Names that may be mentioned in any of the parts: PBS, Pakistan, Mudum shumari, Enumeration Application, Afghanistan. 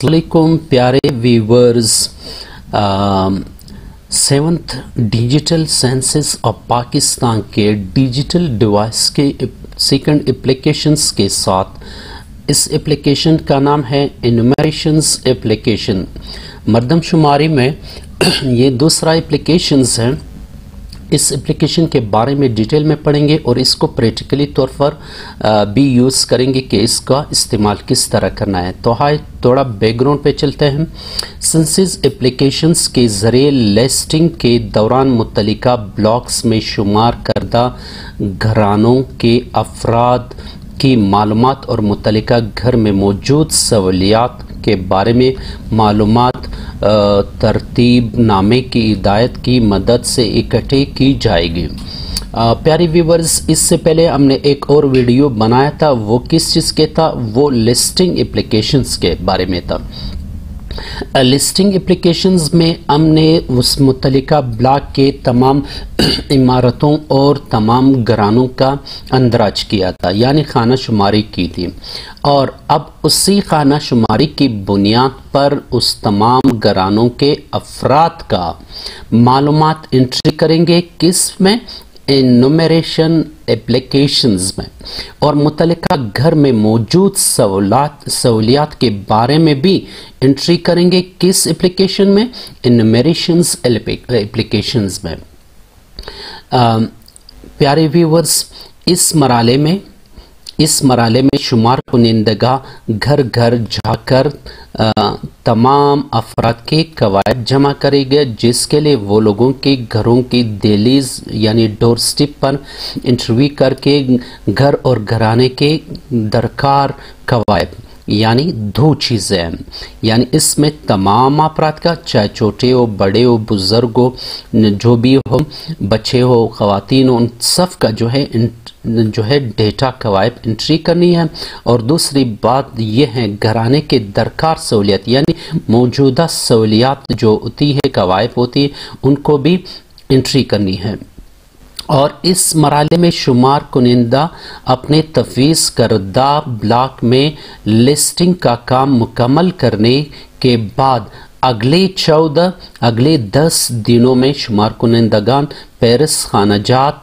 अस्सलामुअलैकुम प्यारे viewers, 7th digital census of Pakistan के डिजिटल डिवाइस के 2nd एप्लीकेशंस के साथ इस एप्लीकेशन का नाम है एनुमरेशंस एप्लीकेशन। मरदम शुमारी में ये दूसरा एप्लीकेशंस हैं। इस एप्लीकेशन के बारे में डिटेल में पढ़ेंगे और इसको प्रैक्टिकली तौर पर भी यूज़ करेंगे कि इसका इस्तेमाल किस तरह करना है। तो हाय, थोड़ा बैकग्राउंड पे चलते हैं। सेंसस एप्लीकेशंस के ज़रिए लिस्टिंग के दौरान मुतलिका ब्लॉक्स में शुमार करदा घरानों के अफराद की मालूमात और मुतलिका घर में मौजूद सहूलियात के बारे में मालूमात तरतीब नामे की हिदायत की मदद से इकट्ठी की जाएगी। प्यारे व्यूवर्स, इससे पहले हमने एक और वीडियो बनाया था, वो किस चीज़ के था? वो लिस्टिंग एप्लीकेशंस के बारे में था। लिस्टिंग एप्लीकेशंस में हमने उस मुतलिका ब्लॉक के तमाम इमारतों और तमाम घरानों का अंदराज किया था, यानी खाना शुमारी की थी। और अब उसी खाना शुमारी की बुनियाद पर उस तमाम घरानों के अफराद का मालूमात एंट्री करेंगे, किस में? एनुमरेशन एप्लीकेशंस में। और मुतलिका घर में मौजूद सहूलियात के बारे में भी एंट्री करेंगे, किस एप्लीकेशन में? एनुमरेशंस एप्लीकेशंस में। प्यारे व्यूवर्स, इस मरहले में शुमार कुनिंदगा घर घर जाकर तमाम अफराद के कवायद जमा करेंगे, जिसके लिए वो लोगों के घरों की दहलीज यानी डोर स्टेप पर इंटरव्यू करके घर और घराने के दरकार कवायद यानी 2 चीज़ें हैं। यानी इसमें तमाम अफराद का, चाहे छोटे हो, बड़े हो, बुज़ुर्ग हो, जो भी हो, बच्चे हो, ख़वातीन हो, उन सब का जो है डेटा कवायब एंट्री करनी है। और दूसरी बात यह है, घराने के दरकार सहूलियत यानी मौजूदा सहूलियात जो होती है, कवायब होती है, उनको भी एंट्री करनी है। और इस मरहले में शुमार कुनिंदा अपने तफवीज़ करदा ब्लॉक में लिस्टिंग का काम मुकम्मल करने के बाद अगले 10 दिनों में शुमार कुनिंदगान पेरिस खानाजात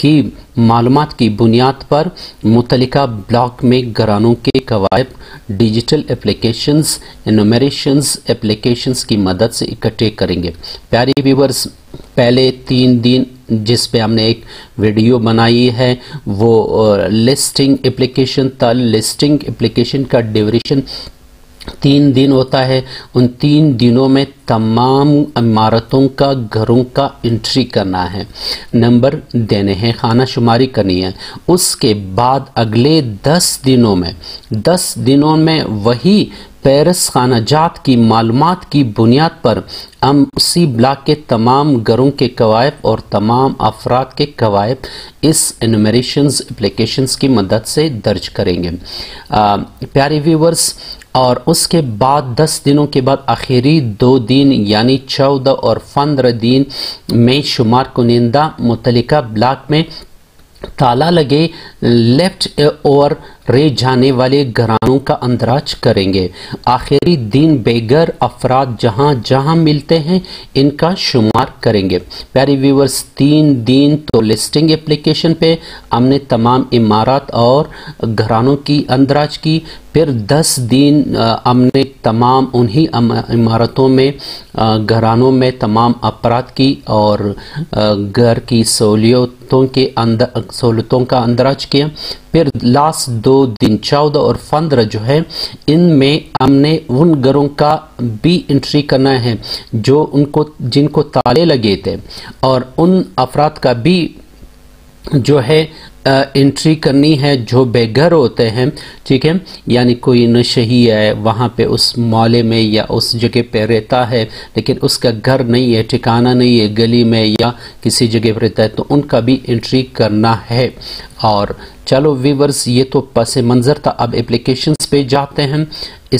की मालूमात की बुनियाद पर मुतलिका ब्लॉक में घरानों के कवायब डिजिटल एप्लीकेशंस एनुमरेशंस एप्लीकेशंस की मदद से इकट्ठे करेंगे। प्यारे व्यूवर्स, पहले 3 दिन जिस पे हमने एक वीडियो बनाई है वो लिस्टिंग एप्लीकेशन था। लिस्टिंग एप्लीकेशन का ड्यूरेशन 3 दिन होता है। उन 3 दिनों में तमाम इमारतों का, घरों का एंट्री करना है, नंबर देने हैं, खाना शुमारी करनी है। उसके बाद अगले 10 दिनों में वही पेरिस खानाजात की मालूमात की बुनियाद पर हम उसी ब्लॉक के तमाम घरों के कवायब और तमाम अफराद के कवायब इस एनुमरेशंस एप्लीकेशंस की मदद से दर्ज करेंगे। प्यारे व्यूवर्स, और उसके बाद 10 दिनों के बाद आखिरी 2 दिन यानी 14 और 15 दिन में शुमार कुनिंदा मुतलिका ब्लॉक में ताला लगे लेफ्ट और रह जाने वाले घरानों का अंदराज करेंगे। आखिरी दिन बेघर अफराद जहां मिलते हैं इनका शुमार करेंगे। प्यारे व्यूवर्स, 3 दिन तो लिस्टिंग एप्लीकेशन पे हमने तमाम इमारत और घरानों की अंदराज की। फिर 10 दिन हमने तमाम उन्हीं इमारतों में, घरानों में तमाम अफराद की और घर की सहूलियतों का अंदराज किया। फिर लास्ट 2 दिन 14 और 15 जो है, इनमें हमने उन घरों का भी एंट्री करना है जो उनको, जिनको ताले लगे थे, और उन अफराद का भी जो है एंट्री करनी है जो बेघर होते हैं। ठीक है, यानी कोई नशही है वहाँ पे उस मोहल्ले में या उस जगह पे रहता है, लेकिन उसका घर नहीं है, ठिकाना नहीं है, गली में या किसी जगह पर रहता है, तो उनका भी एंट्री करना है। और चलो व्यूवर्स, ये तो पस मंज़र था। अब एप्लीकेशंस पे जाते हैं।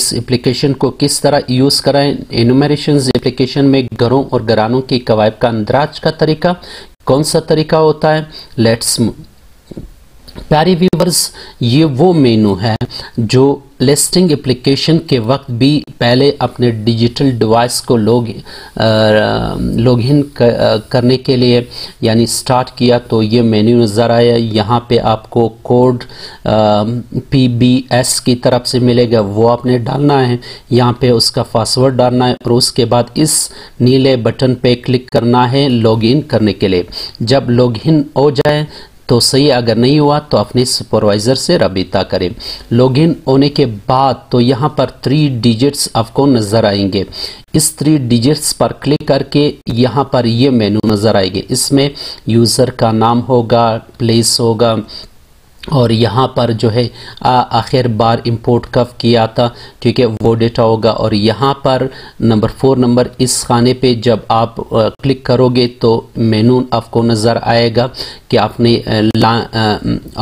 इस एप्लीकेशन को किस तरह यूज़ कराएं? एनुमरेशंस एप्लीकेशन में घरों और घरानों की कवायब का अंदराज का तरीका कौन सा तरीका होता है? लेट्स। प्यारे व्यूवर्स, ये वो मेनू है जो लिस्टिंग एप्लीकेशन के वक्त भी पहले अपने डिजिटल डिवाइस को लॉगिन करने के लिए यानी स्टार्ट किया तो ये मेन्यू नज़र आया। यहाँ पे आपको कोड PBS की तरफ से मिलेगा, वो आपने डालना है, यहाँ पे उसका पासवर्ड डालना है और उसके बाद इस नीले बटन पे क्लिक करना है लॉगिन करने के लिए। जब लॉगिन हो जाए तो सही, अगर नहीं हुआ तो अपने सुपरवाइज़र से रबीता करें। लॉगिन होने के बाद तो यहाँ पर 3 डिजिट्स आपको नज़र आएंगे। इस 3 डिजिट्स पर क्लिक करके यहाँ पर ये मेनू नज़र आएंगे, इसमें यूज़र का नाम होगा, प्लेस होगा और यहाँ पर जो है आखिर बार इंपोर्ट कब किया था, ठीक है, वो डेटा होगा। और यहाँ पर नंबर 4 इस खाने पे जब आप क्लिक करोगे तो मेनू आपको नज़र आएगा कि आपने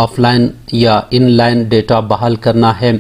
ऑफलाइन या इनलाइन डेटा बहाल करना है।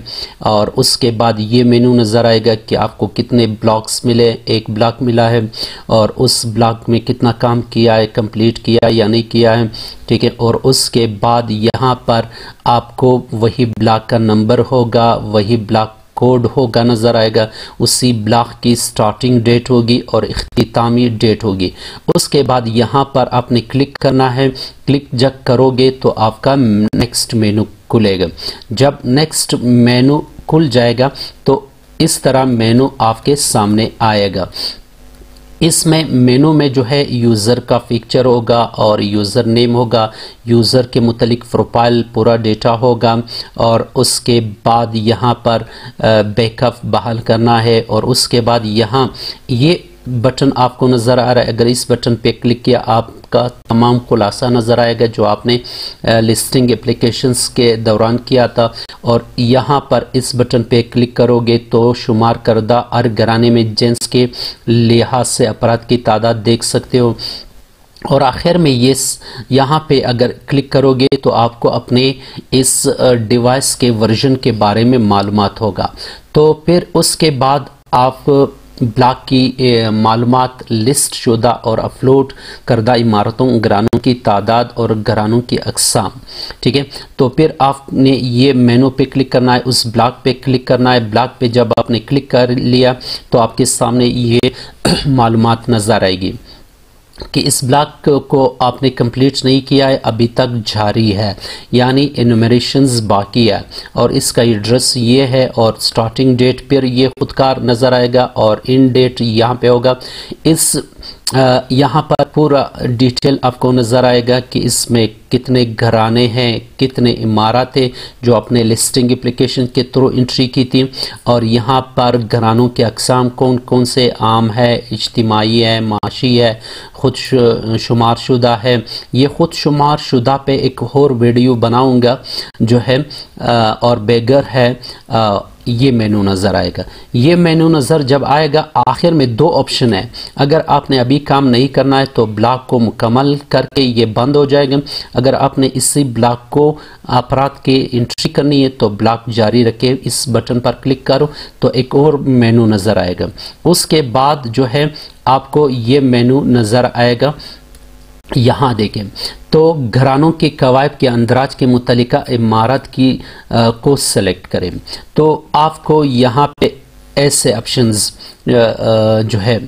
और उसके बाद ये मेनू नज़र आएगा कि आपको कितने ब्लॉक्स मिले, 1 ब्लॉक मिला है और उस ब्लॉक में कितना काम किया है, कंप्लीट किया या नहीं किया है, ठीक है। और उसके बाद यहाँ पर आपको वही ब्लॉक का नंबर होगा, वही ब्लॉक कोड होगा नज़र आएगा, उसी ब्लॉक की स्टार्टिंग डेट होगी और इख्तितामी डेट होगी। उसके बाद यहाँ पर आपने क्लिक करना है, क्लिक जब करोगे तो आपका नेक्स्ट मेनू खुलेगा। जब नेक्स्ट मेनू खुल जाएगा तो इस तरह मेनू आपके सामने आएगा। इसमें मेनू में जो है यूज़र का पिक्चर होगा और यूज़र नेम होगा, यूज़र के मुतालिक प्रोफाइल पूरा डेटा होगा और उसके बाद यहाँ पर बैकअप बहाल करना है। और उसके बाद यहाँ ये बटन आपको नज़र आ रहा है, अगर इस बटन पे क्लिक किया आपका तमाम खुलासा नज़र आएगा जो आपने लिस्टिंग एप्लीकेशंस के दौरान किया था। और यहाँ पर इस बटन पे क्लिक करोगे तो शुमार करदा हर घराने में जेंट्स के लिहाज से अपराध की तादाद देख सकते हो। और आखिर में ये यहाँ पे अगर क्लिक करोगे तो आपको अपने इस डिवाइस के वर्जन के बारे में मालूमात होगा। तो फिर उसके बाद आप ब्लॉक की मालूमात लिस्ट शुदा और अपलोड करदा इमारतों, घरानों की तादाद और घरानों की अकसाम, ठीक है। तो फिर आपने ये मेनू पे क्लिक करना है, उस ब्लॉक पे क्लिक करना है। ब्लॉक पे जब आपने क्लिक कर लिया तो आपके सामने ये मालूमात नज़र आएगी कि इस ब्लॉक को आपने कंप्लीट नहीं किया है, अभी तक जारी है, यानी एनुमरेशंस बाकी है। और इसका एड्रेस ये है और स्टार्टिंग डेट पर ये खुदकार नज़र आएगा और इन डेट यहाँ पे होगा। इस यहाँ पर पूरा डिटेल आपको नज़र आएगा कि इसमें कितने घराने हैं, कितने इमारतें जो अपने लिस्टिंग एप्लीकेशन के थ्रू एंट्री की थी। और यहाँ पर घरानों के अकसाम कौन कौन से, आम है, इज्तिमाई है, माशी है, खुद शुमार शुदा है। ये खुद शुमार शुदा पे एक और वीडियो बनाऊंगा जो है और बेगर है। ये मेनू नज़र आएगा, ये मेनू नज़र जब आएगा आखिर में 2 ऑप्शन है। अगर आपने अभी काम नहीं करना है तो ब्लॉक को मुकम्मल करके ये बंद हो जाएगा। अगर आपने इसी ब्लॉक को अपराध के एंट्री करनी है तो ब्लॉक जारी रखे, इस बटन पर क्लिक करो तो एक और मेनू नज़र आएगा। उसके बाद जो है आपको ये मेनू नज़र आएगा, यहाँ देखें तो घरानों के कवायब के अंदराज के मुतलिका इमारत की को सेलेक्ट करें तो आपको यहाँ पे ऐसे ऑप्शंस जो है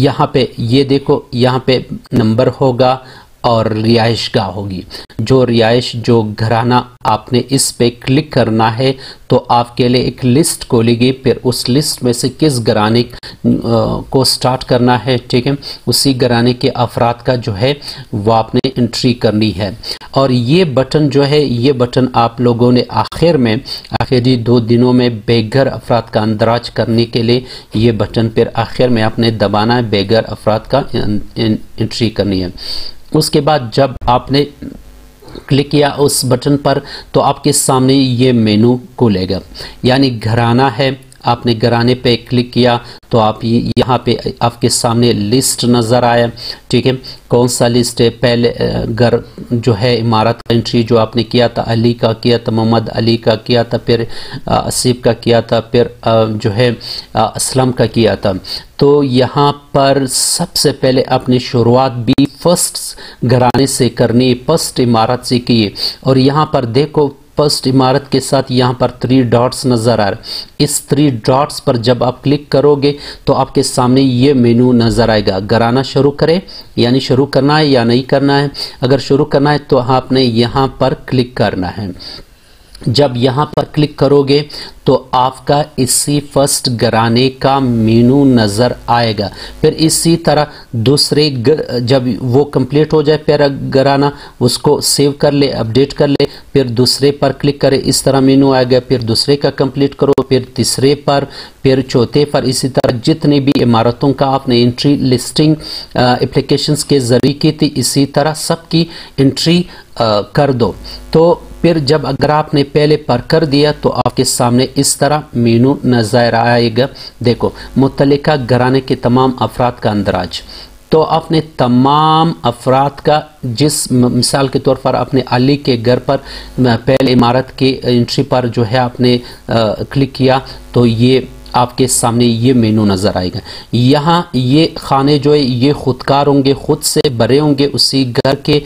यहाँ पे ये देखो, यहाँ पे नंबर होगा और रिहाइश गाह होगी। जो रिहाइश, जो घराना आपने इस पे क्लिक करना है तो आपके लिए एक लिस्ट खोलेगी, फिर उस लिस्ट में से किस घराने को स्टार्ट करना है, ठीक है, उसी घराने के अफराद का जो है वो आपने एंट्री करनी है। और ये बटन जो है, ये बटन आप लोगों ने आखिर में, आखिरी 2 दिनों में बेघर अफराद का अंदराज करने के लिए ये बटन फिर आखिर में आपने दबाना है, बेघर अफराद का एंट्री करनी है। उसके बाद जब आपने क्लिक किया उस बटन पर तो आपके सामने ये मेनू खुलेगा, यानी घराना है, आपने घराने पे क्लिक किया तो आप यहाँ पे आपके सामने लिस्ट नज़र आया, ठीक है, कौन सा लिस्ट है। पहले घर जो है इमारत का एंट्री जो आपने किया था, अली का किया था, मोहम्मद अली का किया था, फिर असीब का किया था, फिर जो है असलम का किया था। तो यहाँ पर सबसे पहले आपने शुरुआत भी फर्स्ट घराने से करनी, फर्स्ट इमारत से की। और यहाँ पर देखो फर्स्ट इमारत के साथ यहाँ पर थ्री डॉट्स नज़र आ रहा है। इस थ्री डॉट्स पर जब आप क्लिक करोगे तो आपके सामने ये मेनू नज़र आएगा। घराना शुरू करें, यानी शुरू करना है या नहीं करना है। अगर शुरू करना है तो आपने यहाँ पर क्लिक करना है। जब यहाँ पर क्लिक करोगे तो आपका इसी फर्स्ट घराने का मेनू नज़र आएगा। फिर इसी तरह दूसरे जब वो कंप्लीट हो जाए प्यारा घराना, उसको सेव कर ले, अपडेट कर ले, फिर दूसरे पर क्लिक करें, इस तरह मेनू आएगा। फिर दूसरे का कंप्लीट करो, फिर तीसरे पर, फिर चौथे पर। इसी तरह जितनी भी इमारतों का आपने एंट्री लिस्टिंग एप्लीकेशंस के ज़रिए की थी, इसी तरह सबकी एंट्री कर दो। तो फिर जब अगर आपने पहले पर कर दिया तो आपके सामने इस तरह मेनू नज़र आएगा। देखो, मुतलका घराने के तमाम अफराद का अंदराज। तो आपने तमाम अफराद का, जिस मिसाल के तौर पर आपने अली के घर पर पहले इमारत की एंट्री पर जो है आपने क्लिक किया, तो ये आपके सामने ये मेनू नज़र आएगा। यहाँ ये खाने जो है ये खुदकार होंगे, खुद से भरे होंगे। उसी घर के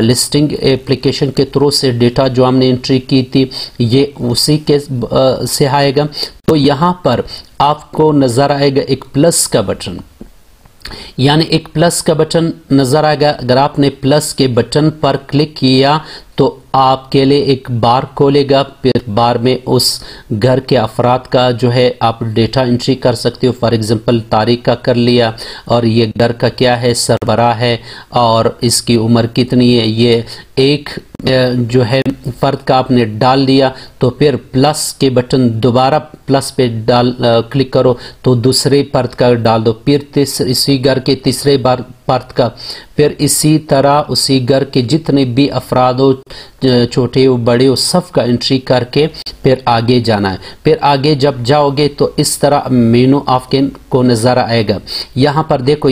लिस्टिंग एप्लीकेशन के थ्रू से डेटा जो हमने एंट्री की थी ये उसी के से आएगा। तो यहाँ पर आपको नज़र आएगा एक प्लस का बटन, यानी एक प्लस का बटन नज़र आएगा। अगर आपने प्लस के बटन पर क्लिक किया तो आपके लिए एक बार खोलेगा। फिर बार में उस घर के अफराद का जो है आप डेटा एंट्री कर सकते हो। फॉर एग्जांपल तारीख का कर लिया, और ये घर का क्या है, सरबरा है, और इसकी उम्र कितनी है, ये एक जो है फ़र्द का आपने डाल दिया। तो फिर प्लस के बटन दोबारा प्लस पे क्लिक करो तो दूसरे फर्द का डाल दो। फिर इसी घर के तीसरे बार फर्द का, फिर इसी तरह उसी घर के जितने भी अफराद हो, छोटे हो बड़े हो, सब का एंट्री करके फिर आगे जाना है। फिर आगे जब जाओगे तो इस तरह मेनू आपके को नज़र आएगा। यहाँ पर देखो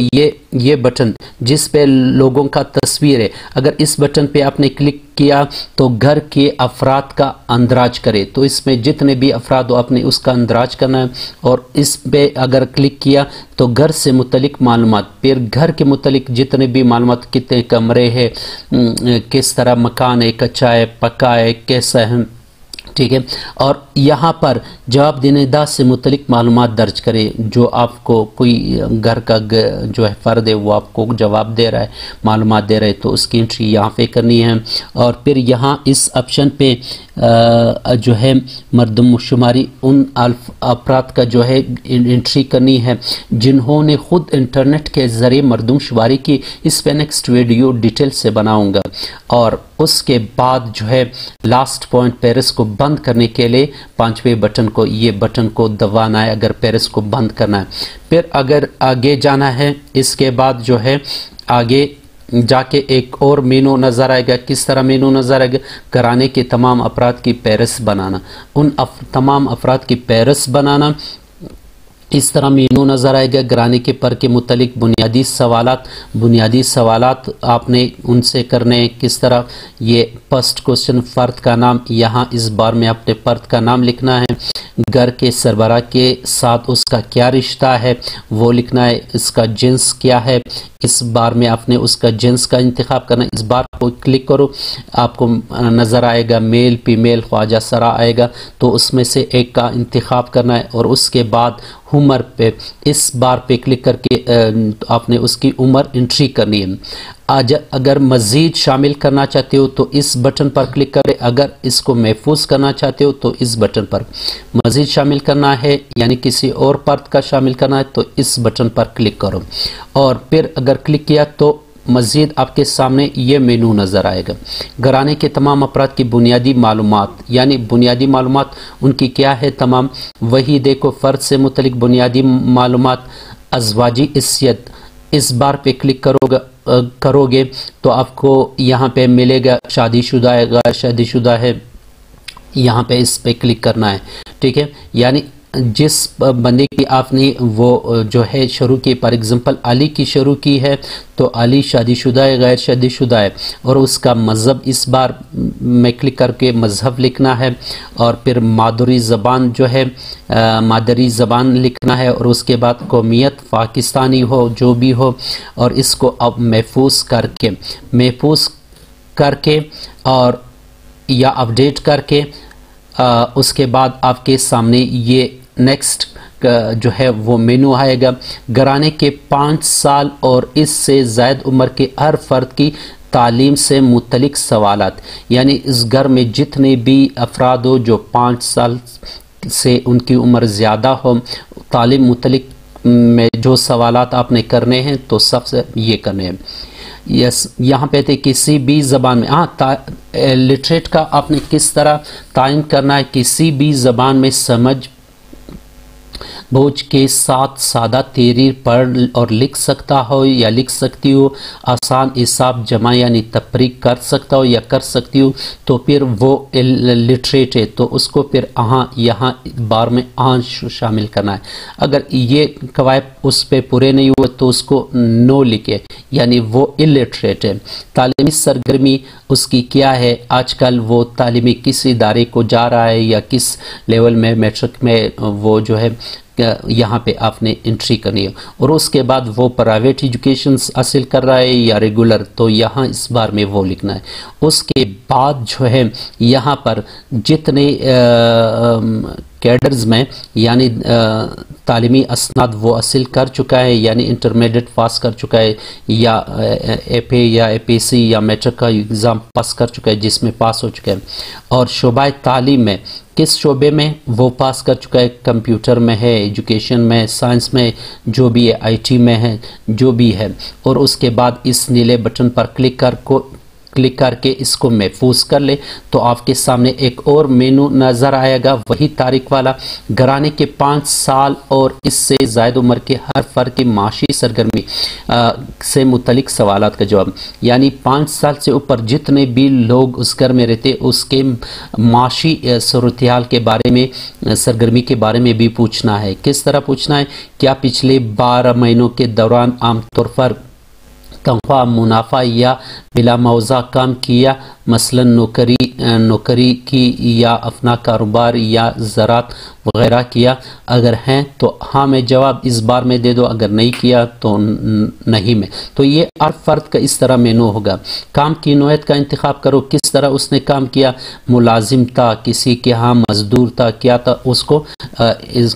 ये बटन जिस पे लोगों का तस्वीर है, अगर इस बटन पे आपने क्लिक किया तो घर के अफराद का अंदराज करे। तो इसमें जितने भी अफराद हो आपने उसका अंदराज करना है, और इस पे अगर क्लिक किया तो घर से मुतलिक मालूमात, फिर घर के मुतलिक जितने भी मालूमात, कितने कमरे हैं, किस तरह मकान है, कच्चा है, पक्का है, कैसा है, ठीक है। और यहाँ पर जवाब देनेदार से मुतलिक मालूमात दर्ज करें। जो आपको कोई घर का जो है फ़र्द है वो आपको जवाब दे रहा है, मालूमात दे रहा है, तो उसकी एंट्री यहाँ पे करनी है। और फिर यहाँ इस ऑप्शन पे जो है मरदम शुमारी उन अफराद का जो है एंट्री करनी है जिन्होंने ख़ुद इंटरनेट के ज़रिए मरदम शुमारी की। इस पर नेक्स्ट वीडियो डिटेल से बनाऊँगा। और उसके बाद जो है लास्ट पॉइंट, पेरिस को बंद करने के लिए पांचवें बटन को, ये बटन को दबाना है अगर पेरिस को बंद करना है। फिर अगर आगे जाना है, इसके बाद जो है आगे जाके एक और मेनू नज़र आएगा। किस तरह मेनू नज़र आएगा, घराने के तमाम अफराद की पेरिस बनाना, उन तमाम अफराद की पेरिस बनाना, इस तरह मेनू नज़र आएगा। घराने के पर के मुतलिक बुनियादी सवालात आपने उनसे करने हैं। किस तरह, ये फर्स्ट क्वेश्चन फ़र्द का नाम, यहाँ इस बार में आपने फ़र्द का नाम लिखना है। घर के सरबरा के साथ उसका क्या रिश्ता है वो लिखना है। इसका जिन्स क्या है, इस बार में आपने उसका जिन्स का इंतखाब करना है। इस बार को क्लिक करो, आपको नज़र आएगा मेल फीमेल ख्वाजा सरा आएगा, तो उसमें से एक का इंतखाब करना है। और उसके बाद उम्र पे, इस बार पे क्लिक करके आपने उसकी उम्र एंट्री करनी है। आज अगर मज़ीद शामिल करना चाहते हो तो इस बटन पर क्लिक करें, अगर इसको महफूज करना चाहते हो तो इस बटन पर। मज़ीद शामिल करना है यानी किसी और पर्द का शामिल करना है तो इस बटन पर क्लिक करो। और फिर अगर क्लिक किया तो मज़ीद आपके सामने ये मेनू नज़र आएगा। घराने के तमाम अफराद की बुनियादी मालूमात, यानी बुनियादी मालूमात उनकी क्या है तमाम, वही देखो फ़र्द से मुतलिक बुनियादी मालूमात। अज़वाजी इस्यत, इस बार पे क्लिक करोगे तो आपको यहाँ पे मिलेगा शादीशुदा है, गैर शादीशुदा है, यहाँ पे इस पे क्लिक करना है, ठीक है। यानी जिस बंदे की आपने वो जो है शुरू की, फॉर एग्ज़ाम्पल अली की शुरू की है, तो अली शादीशुदा है गैर शादीशुदा है, और उसका मज़हब इस बार में क्लिक करके मज़हब लिखना है। और फिर मादरी ज़बान जो है मादरी ज़बान लिखना है। और उसके बाद कौमियत पाकिस्तानी हो जो भी हो, और इसको अब महफूज करके और या अपडेट करके उसके बाद आपके सामने ये नेक्स्ट जो है वो मेनू आएगा। घराने के 5 साल और इससे ज़ायद उम्र के हर फर्द की तालीम से मुतलिक सवालात, यानी इस घर में जितने भी अफराद हो जो 5 साल से उनकी उम्र ज़्यादा हो, तालीम मुतलिक में जो सवालात आपने करने हैं तो सबसे ये करने हैं। यस, यहाँ पे थे किसी भी ज़बान में, हाँ लिटरेट का आपने किस तरह तायन करना है, किसी भी ज़बान में समझ बोझ के साथ सादा तहरीर पढ़ और लिख सकता हो या लिख सकती हो, आसान हिसाब जमा यानी तफरीक कर सकता हो या कर सकती हो, तो फिर वो लिटरेट है, तो उसको फिर अहाँ यहाँ बार में आन शामिल करना है। अगर ये कवायद उस पर पूरे नहीं हुए तो उसको नो लिखे, यानी वो इलिटरेट है। तालीमी सरगर्मी उसकी क्या है, आजकल वो तालीमी किस इदारे को जा रहा है या किस लेवल में मैट्रिक में वो जो है यहाँ पे आपने एंट्री करनी है। और उसके बाद वो प्राइवेट एजुकेशन हासिल कर रहा है या रेगुलर, तो यहाँ इस बार में वो लिखना है। उसके बाद जो है यहाँ पर जितने कैडर्स में यानी तालीमी असनाद वो हासिल कर चुका है, यानी इंटरमीडिएट पास कर चुका है या एफए या एपीसी या मैट्रिक का एग्ज़ाम पास कर चुका है जिसमें पास हो चुका है, और शोबाए तालीम में किस शोबे में वो पास कर चुका है, कंप्यूटर में है, एजुकेशन में, साइंस में, जो भी है, आईटी में है, जो भी है। और उसके बाद इस नीले बटन पर क्लिक करके इसको महफूज कर ले, तो आपके सामने एक और मेनू नज़र आएगा, वही तारीख वाला। घराने के 5 साल और इससे ज़ायद उम्र के हर फर्द की माशी सरगर्मी से मुतलिक सवालात का जवाब, यानी 5 साल से ऊपर जितने भी लोग उस घर में रहते उसके माशी सूरतहाल के बारे में, सरगर्मी के बारे में भी पूछना है। किस तरह पूछना है, क्या पिछले 12 महीनों के दौरान आमतौर पर तनख्वाह, मुनाफा या बिला मौजा काम किया, मसलन नौकरी की या अपना कारोबार या ज़रात वगैरह किया, अगर हैं तो हाँ में जवाब इस बार में दे दो, अगर नहीं किया तो नहीं में। तो ये हर फर्द का इस तरह मेनू होगा। काम की नौयत का इंतखाब करो, किस तरह उसने काम किया, मुलाजिम था, किसी के यहाँ मजदूर था, क्या था, उसको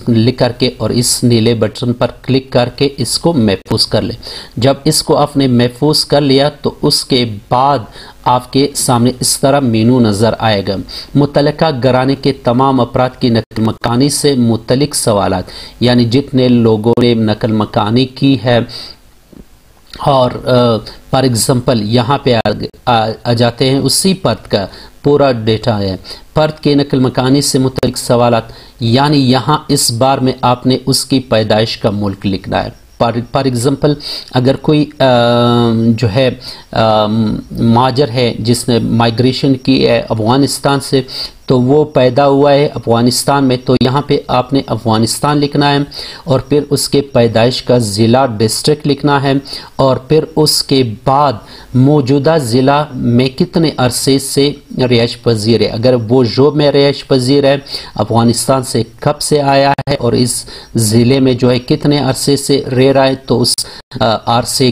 लिख करके और इस नीले बटन पर क्लिक करके इसको महफूज कर ले। जब इसको आपने महफूज कर लिया तो उसके बाद आपके सामने इस तरह मेनू नज़र आएगा, मुतलका घराने के तमाम अपराध की नकल मकानी से मुतलिक सवालात, यानी जितने लोगों ने नकल मकानी की है। और फॉर एग्ज़ाम्पल यहाँ पे आ जाते हैं, उसी पर्द का पूरा डेटा है, पर्द के नकल मकानी से मुतलिक सवालात, यानी यहाँ इस बार में आपने उसकी पैदाइश का मुल्क लिखना है। फॉर एग्ज़ाम्पल अगर कोई जो है माजर है जिसने माइग्रेशन की है अफ़गानिस्तान से, तो वो पैदा हुआ है अफ़गानिस्तान में, तो यहाँ पे आपने अफ़गानिस्तान लिखना है और फिर उसके पैदाइश का ज़िला डिस्ट्रिक्ट लिखना है, और फिर उसके बाद मौजूदा ज़िला में कितने अरसे से रिहाइश पजीर है, अगर वो जॉब में रिहाइश पजीर है, अफ़गानिस्तान से कब से आया है और इस ज़िले में जो है कितने अरसे से रह रहा है, तो उस अरसे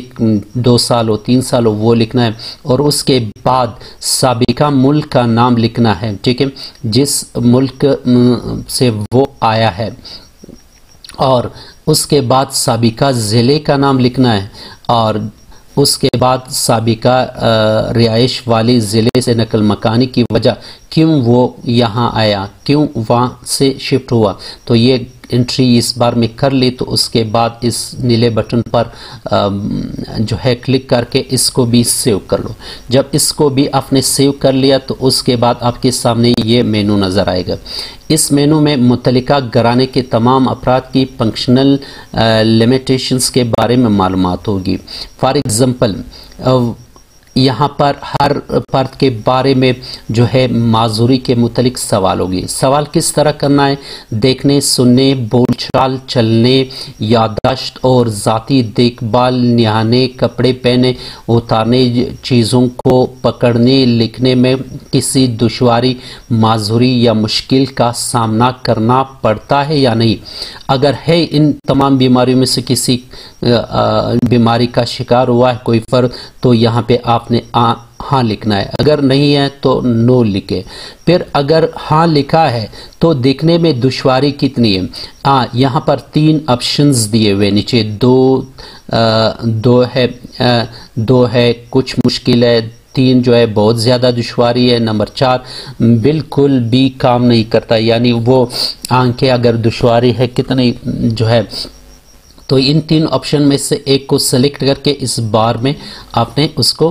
2 साल हो 3 साल हो वो लिखना है। और उसके बाद साबिका मुल्क का नाम लिखना है, ठीक है, जिस मुल्क से वो आया है, और उसके बाद साबिका ज़िले का नाम लिखना है, और उसके बाद साबिका रिहाइश वाले ज़िले से नकल मकानी की वजह, क्यों वो यहाँ आया, क्यों वहाँ से शिफ्ट हुआ, तो ये एंट्री इस बार में कर ली। तो उसके बाद इस नीले बटन पर जो है क्लिक करके इसको भी सेव कर लो। जब इसको भी आपने सेव कर लिया तो उसके बाद आपके सामने ये मेनू नज़र आएगा। इस मेनू में मुतलिका घराने के तमाम अफराद की फंक्शनल लिमिटेशंस के बारे में मालूमात होगी। फॉर एग्ज़ाम्पल यहाँ पर हर फर्द के बारे में जो है माजूरी के मुतलिक सवाल होगी। सवाल किस तरह करना है, देखने, सुनने, बोलचाल, चलने, यादाश्त और ज़ाती देखभाल, नहाने, कपड़े पहने, उतारने, चीज़ों को पकड़ने, लिखने में किसी दुश्वारी, माजूरी या मुश्किल का सामना करना पड़ता है या नहीं, अगर है इन तमाम बीमारियों में से किसी बीमारी का शिकार हुआ है कोई फर्द, तो यहाँ पे आपने हाँ लिखना है, अगर नहीं है तो नो लिखे। फिर अगर हाँ लिखा है तो देखने में दुश्वारी कितनी है। हाँ, यहाँ पर तीन ऑप्शंस दिए हुए नीचे, दो है कुछ मुश्किल है, तीन जो है बहुत ज़्यादा दुश्वारी है, नंबर चार बिल्कुल भी काम नहीं करता, यानी वो आंखें अगर दुश्वारी है कितनी जो है। तो इन तीन ऑप्शन में से एक को सेलेक्ट करके इस बार में आपने उसको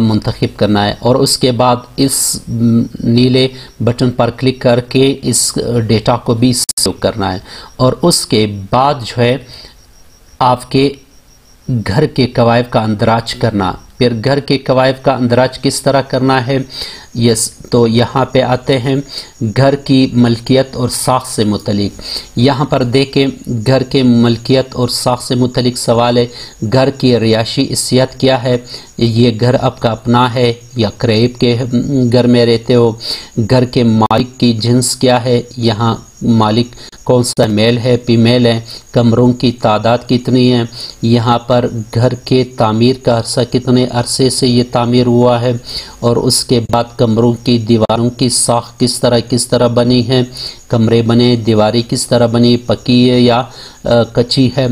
मुंतखब करना है और उसके बाद इस नीले बटन पर क्लिक करके इस डेटा को भी सेव करना है। और उसके बाद जो है आपके घर के कवायद का अंदराज करना। फिर घर के कवायद का अंदराज किस तरह करना है, यस, तो यहाँ पे आते हैं घर की मलकियत और साख से मुतलिक। यहाँ पर देखें घर के मलकियत और साख से मुतलिक सवाल है, घर की रिहायशी हैसियत क्या है, ये घर आपका अपना है या करीब के घर में रहते हो, घर के मालिक की जिन्स क्या है, यहाँ मालिक कौन सा मेल है फीमेल है, कमरों की तादाद कितनी है, यहाँ पर घर के तामीर का अरसा कितने अरसे से ये तामीर हुआ है, और उसके बाद कमरों की दीवारों की साख किस तरह बनी है, कमरे बने, दीवारें किस तरह बनी, पकी है या कच्ची है,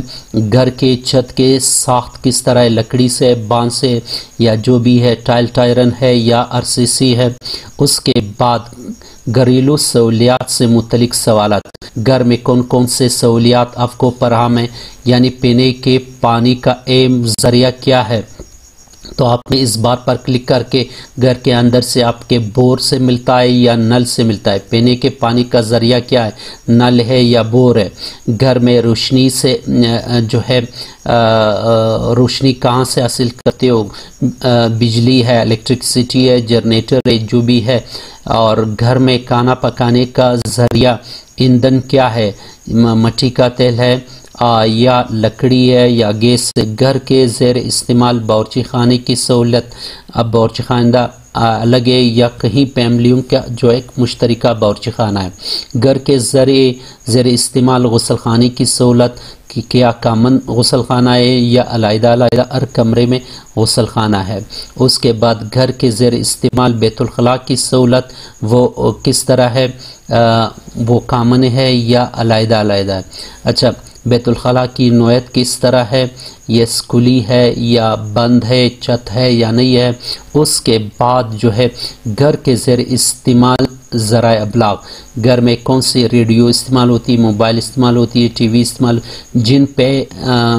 घर के छत के साख्त किस तरह है, लकड़ी से बांस से या जो भी है, टाइल टायरन है या आरसीसी है। उसके बाद घरेलू सहूलियात से मुतलिक सवालत, घर में कौन कौन से सहूलियात आपको फराहम है, यानी पीने के पानी का एम जरिया क्या है। तो आपने इस बार पर क्लिक करके घर के अंदर से आपके बोर से मिलता है या नल से मिलता है, पीने के पानी का जरिया क्या है, नल है या बोर है, घर में रोशनी से जो है रोशनी कहाँ से हासिल करते हो, बिजली है, इलेक्ट्रिसिटी है, जनरेटर है जो भी है, और घर में खाना पकाने का जरिया ईंधन क्या है, मट्टी का तेल है या लकड़ी है या गैस। घर के ज़ेर इस्तेमाल बावर्ची खाने की सहूलत, अब बावर्ची खाना अलग है या कहीं फैमिलियों का जो एक मुश्तरका बावर्ची खाना है। घर के ज़ेर इस्तेमाल गुसल खाने की सहूलत कि क्या कामन गुसल खाना है या अलहदा अलहदा हर कमरे में गुसल खाना है। उसके बाद घर के ज़ेर इस्तेमाल बैतुल खला की सहूलत वो किस तरह है, वो कामन है या अलहदा अलहदा है। अच्छा, बैतुल खला की नोयत किस तरह है, यह स्कूली है या बंद है, छत है या नहीं है। उसके बाद जो है घर के ज़ेर इस्तेमाल ज़राए अबलाग, घर में कौन सी रेडियो इस्तेमाल होती है, मोबाइल इस्तेमाल होती है, टीवी इस्तेमाल जिन पे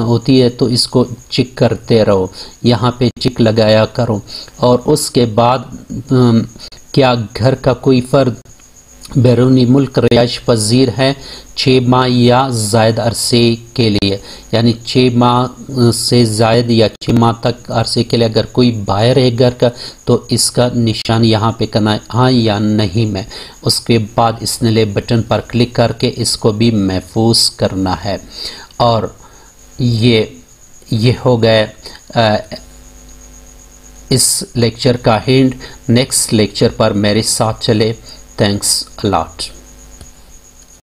होती है, तो इसको चेक करते रहो, यहाँ पे चेक लगाया करो। और उसके बाद क्या घर का कोई फ़र्द बैरूनी मुल्क रिहाइश पजीर है 6 माह या ज़ायद अरसे के लिए, यानी 6 माह से ज़ायद या 6 माह तक अरसे के लिए अगर कोई बाहर है घर का, तो इसका निशान यहाँ पे करना है हाँ या नहीं में। उसके बाद इस नीले बटन पर क्लिक करके इसको भी महफूज करना है। और ये हो गए इस लेक्चर का हिंड। नेक्स्ट लेक्चर पर मेरे साथ चले। Thanks a lot.